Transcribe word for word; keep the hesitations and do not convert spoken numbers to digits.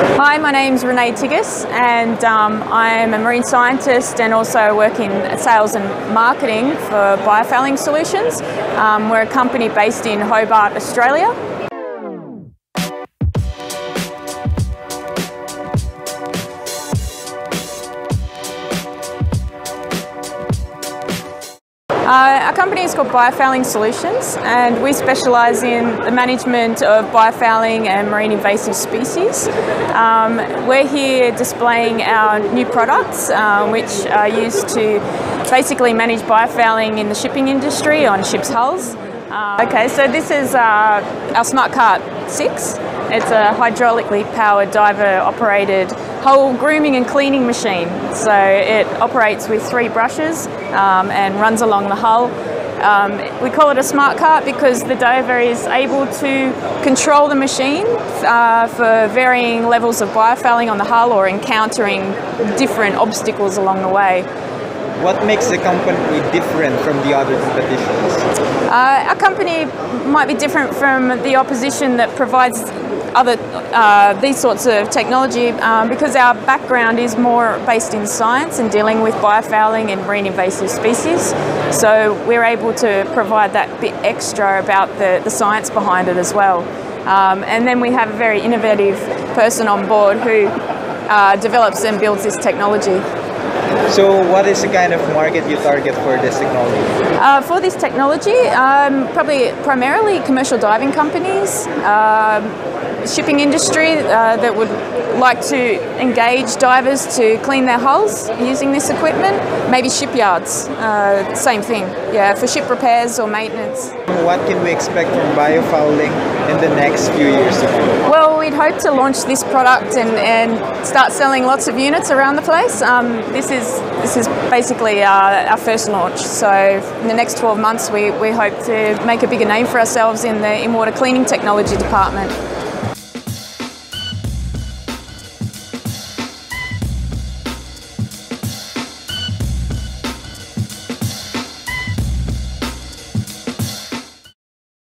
Hi, my name's Renée Tigges and um, I'm a marine scientist and also work in sales and marketing for Biofouling Solutions. Um, we're a company based in Hobart, Australia. Uh, our company is called Biofouling Solutions and we specialise in the management of biofouling and marine invasive species. Um, we're here displaying our new products uh, which are used to basically manage biofouling in the shipping industry on ships' hulls. Uh, okay, so this is uh, our Smart Cart six. It's a hydraulically powered diver operated hull grooming and cleaning machine. So it operates with three brushes um, and runs along the hull. Um, we call it a smart cart because the diver is able to control the machine uh, for varying levels of biofouling on the hull or encountering different obstacles along the way. What makes the company different from the other competitions? Uh, our company might be different from the opposition that provides other uh, these sorts of technology um, because our background is more based in science and dealing with biofouling and marine invasive species, so we're able to provide that bit extra about the, the science behind it as well. Um, and then we have a very innovative person on board who uh, develops and builds this technology. So what is the kind of market you target for this technology? Uh, for this technology, um, probably primarily commercial diving companies, um, shipping industry uh, that would like to engage divers to clean their hulls using this equipment, maybe shipyards, uh, same thing, yeah, for ship repairs or maintenance. What can we expect from biofouling in the next few years? Well, we'd hope to launch this product and, and start selling lots of units around the place. Um, this is this is basically our, our first launch, so in the next twelve months we, we hope to make a bigger name for ourselves in the in-water cleaning technology department.